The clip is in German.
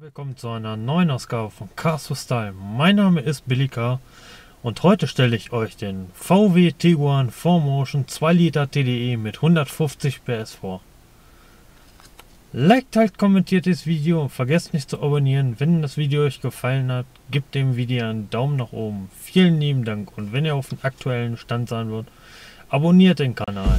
Willkommen zu einer neuen Ausgabe von Cars with Style. Mein Name ist Billy Carr und heute stelle ich euch den VW Tiguan 4Motion 2 Liter TDI mit 150 PS vor. Liked, teilt, kommentiert dieses Video und vergesst nicht zu abonnieren. Wenn das Video euch gefallen hat, gebt dem Video einen Daumen nach oben. Vielen lieben Dank und wenn ihr auf dem aktuellen Stand sein wollt, abonniert den Kanal.